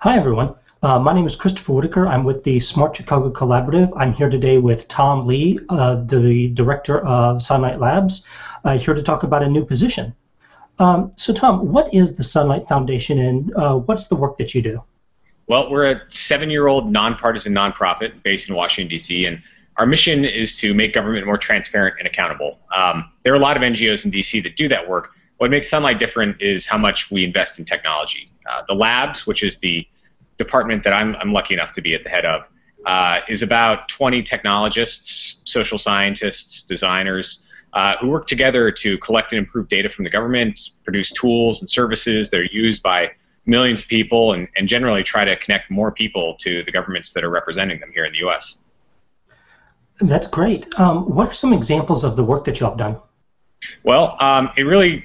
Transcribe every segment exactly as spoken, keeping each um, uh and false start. Hi, everyone. Uh, my name is Christopher Whitaker. I'm with the Smart Chicago Collaborative. I'm here today with Tom Lee, uh, the director of Sunlight Labs, uh, here to talk about a new position. Um, so, Tom, what is the Sunlight Foundation, and uh, what's the work that you do? Well, we're a seven-year-old nonpartisan nonprofit based in Washington, D C, and our mission is to make government more transparent and accountable. Um, there are a lot of N G Os in D C that do that work. What makes Sunlight different is how much we invest in technology. Uh, the labs, which is the department that I'm, I'm lucky enough to be at the head of, uh, is about twenty technologists, social scientists, designers, uh, who work together to collect and improve data from the government, produce tools and services that are used by millions of people, and, and generally try to connect more people to the governments that are representing them here in the U S. That's great. Um, what are some examples of the work that you have done? Well, um, it really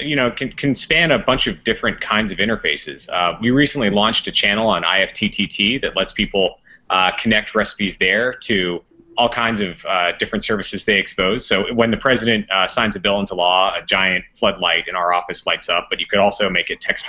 you know, can, can span a bunch of different kinds of interfaces. Uh, we recently launched a channel on I F T T T that lets people uh, connect recipes there to all kinds of uh, different services they expose. So when the president uh, signs a bill into law, a giant floodlight in our office lights up, but you could also make it text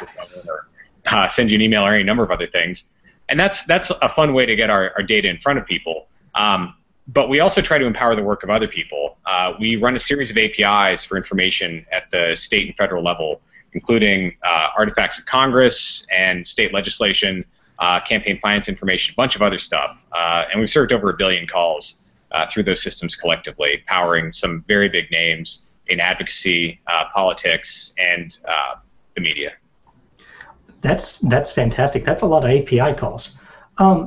or uh, send you an email or any number of other things. And that's, that's a fun way to get our, our data in front of people. Um, But we also try to empower the work of other people. Uh, we run a series of A P Is for information at the state and federal level, including uh, artifacts of Congress and state legislation, uh, campaign finance information, a bunch of other stuff. Uh, and we've served over a billion calls uh, through those systems collectively, powering some very big names in advocacy, uh, politics, and uh, the media. That's, that's fantastic. That's a lot of A P I calls. Um,